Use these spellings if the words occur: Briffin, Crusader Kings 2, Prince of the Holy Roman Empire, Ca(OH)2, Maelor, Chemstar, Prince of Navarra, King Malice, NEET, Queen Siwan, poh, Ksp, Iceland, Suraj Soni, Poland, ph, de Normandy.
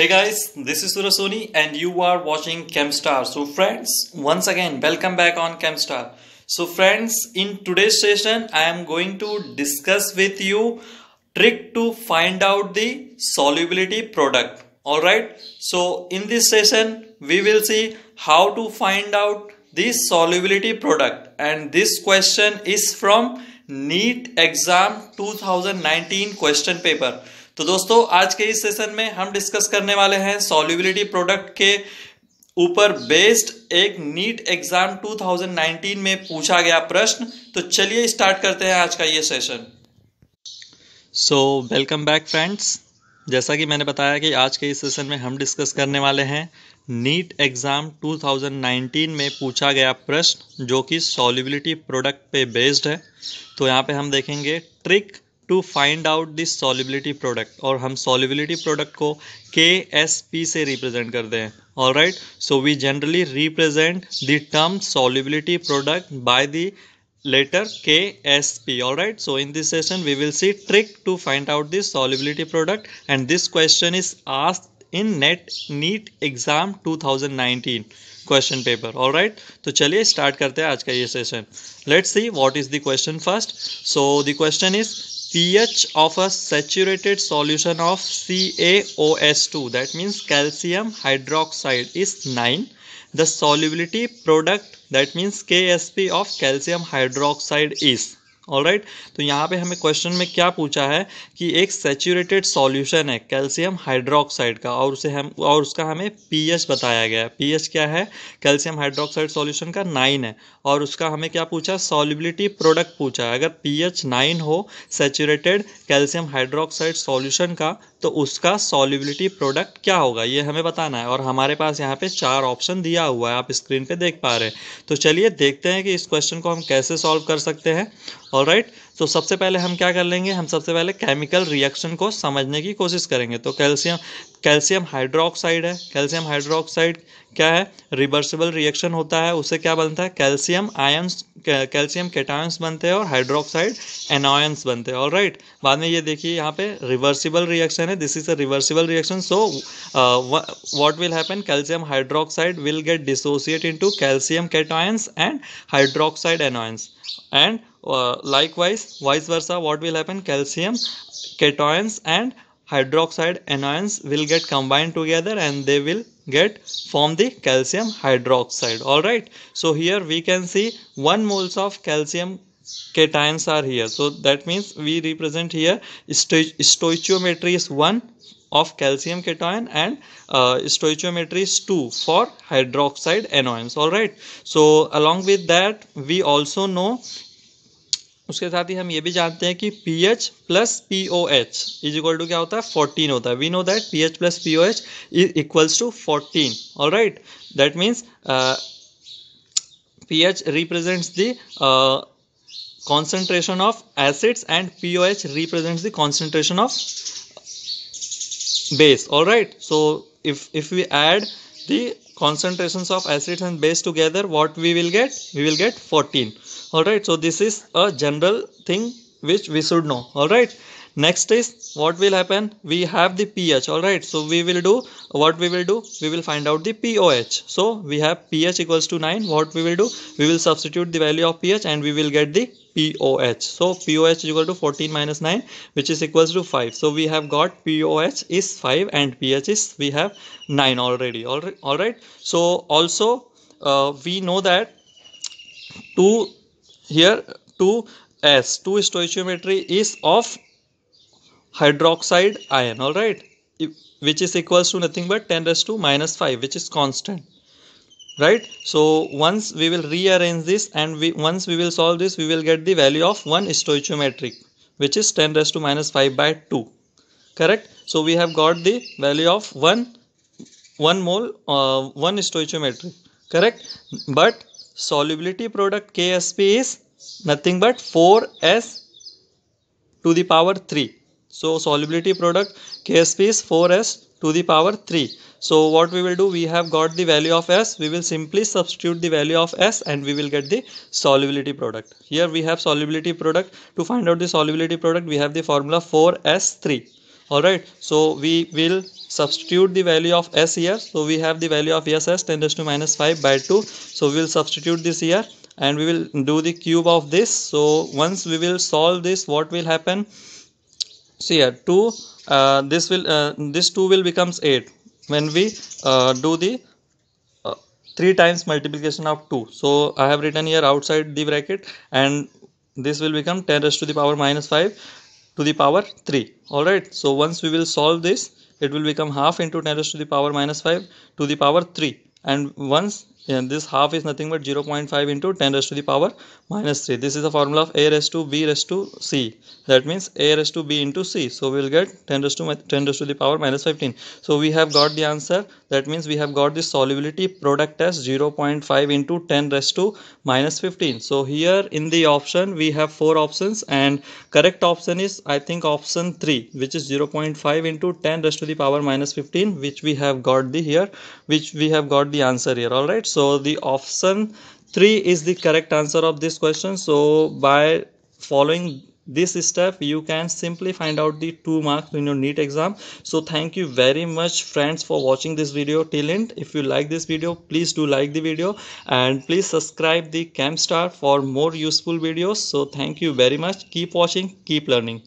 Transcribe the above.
Hey guys, this is Suraj Soni and you are watching Chemstar. So friends, once again welcome back on Chemstar. So friends, in today's session I am going to discuss with you trick to find out the solubility product. Alright, so in this session we will see how to find out the solubility product, and this question is from NEET exam 2019 question paper. तो दोस्तों आज के इस session में हम discuss करने वाले हैं सॉल्युबिलिटी प्रोडक्ट के ऊपर बेस्ड एक नीट एग्जाम 2019 में पूछा गया प्रश्न. तो चलिए स्टार्ट करते हैं आज का ये session. So welcome back friends, जैसा कि मैंने बताया कि आज के इस सेशन में हम डिस्कस करने वाले हैं नीट एग्ज़ाम 2019 में पूछा गया प्रश्न जो कि सॉल्युबिलिटी प्रोडक्ट पे बेस्ड है. तो यहाँ पे हम देखेंगे trick to find out this solubility product, और हम सॉल्युबिलिटी प्रोडक्ट को KSP से रिप्रेजेंट करते हैं. Alright, so we generally represent the term solubility product by the letter KSP. Alright, so in this session we will see trick to find out the solubility product, and this question is asked in NEET exam 2019 question paper. Alright, तो चलिए start करते हैं आज का ये session. Let's see what is the question first. So the question is pH of a saturated solution of Ca(OH)2, that means calcium hydroxide, is 9. The solubility product, that means KSP of calcium hydroxide is. Alright, तो यहाँ पे हमें question में क्या पूछा है कि एक सैचुरेटेड सॉल्यूशन है कैल्शियम हाइड्रोक्साइड का, और उसका हमें पीएच बताया गया है. पीएच क्या है कैल्शियम हाइड्रोक्साइड सॉल्यूशन का 9 है, और उसका हमें क्या पूछा सॉल्युबिलिटी प्रोडक्ट पूछा है. अगर पीएच 9 हो सैचुरेटेड कैल्शियम हाइड्रोक्साइड सॉल्यूशन का तो उसका सॉल्युबिलिटी प्रोडक्ट क्या होगा ये हमें बताना है, और हमारे पास यहाँ पे 4 ऑप्शन दिया हुआ है, आप स्क्रीन पे देख पा रहे हैं. तो चलिए देखते हैं कि इस क्वेश्चन को हम कैसे सॉल्व कर सकते हैं. ऑलराइट, तो सबसे पहले हम क्या कर लेंगे, हम सबसे पहले केमिकल रिएक्शन को समझने की कोशिश करेंगे. तो कैल्शियम हाइड्रोक्साइड है, कैल्शियम हाइड्रोक्साइड क्या है रिवर्सिबल रिएक्शन होता है, उससे क्या बनता है कैल्शियम आयंस, कैल्शियम कैटायंस बनते हैं और हाइड्रोक्साइड एनायंस बनते हैं. ऑलराइट, बाद में ये देखिए यहाँ पे रिवर्सिबल रिएक्शन है, this is a reversible reaction. So what will happen calcium hydroxide will get dissociate into calcium cations and hydroxide anions, and likewise vice versa what will happen calcium cations and hydroxide anions will get combined together and they will get form the calcium hydroxide. All right, so here we can see 1 moles of calcium cations are here, so that means we represent here stoichiometry is 1 of calcium cation and stoichiometry is 2 for hydroxide anions. All right, so along with that we also know, उसके साथ ही हम ये भी जानते हैं कि pH plus POH is equal to क्या होता है 14 होता है. We know that pH plus POH is equals to 14. All right, that means pH represents the concentration of acids and POH represents the concentration of base. All right, so if we add the concentrations of acids and base together what we will get, we will get 14. All right, so this is a general thing which we should know. All right, next is what will happen, we have the pH. All right, so we will do what we will do, we will find out the POH. So we have pH equals to 9. What we will do, we will substitute the value of pH and we will get the POH. So POH is equal to 14 minus 9 which is equals to 5. So we have got POH is 5 and pH is we have 9 already. All right. So also we know that 2 stoichiometry is of hydroxide ion. All right, which is equals to nothing but 10⁻⁻⁵ which is constant. Right, so once we will rearrange this and once we will solve this, we will get the value of 1 stoichiometric which is 10⁻⁵/2. Correct, so we have got the value of 1 stoichiometric. Correct, but solubility product KSP is nothing but 4s to the power 3. So solubility product KSP is 4s to the power 3. So what we will do, we have got the value of s, we will simply substitute the value of s and we will get the solubility product. Here we have solubility product. To find out the solubility product we have the formula 4s3. All right, so we will Substitute the value of S here. So we have the value of S as 10 raised to minus 5 by 2. So we will substitute this here and we will do the cube of this. So once we will solve this, what will happen? See here, 2, this 2 will becomes 8 when we do the 3 times multiplication of 2. So I have written here outside the bracket, and this will become 10 raised to the power minus 5 to the power 3. Alright, so once we will solve this, it will become half into 10 raised to the power minus 5 to the power 3. And once this half is nothing but 0.5 into 10 raised to the power minus 3. This is the formula of A raised to B raised to C. That means A raised to B into C. So we will get 10 raised to the power minus 15. So we have got the answer. That means we have got the solubility product as 0.5 into 10 raised to minus 15. So here in the option we have 4 options, and correct option is I think option 3, which is 0.5 into 10 raised to the power minus 15, which we have got the here, which we have got the answer here. Alright. So the option 3 is the correct answer of this question. So by following this step, you can simply find out the 2 marks in your NEET exam. So thank you very much friends for watching this video till end. If you like this video, please do like the video and please subscribe the Chemstar for more useful videos. So thank you very much. Keep watching, keep learning.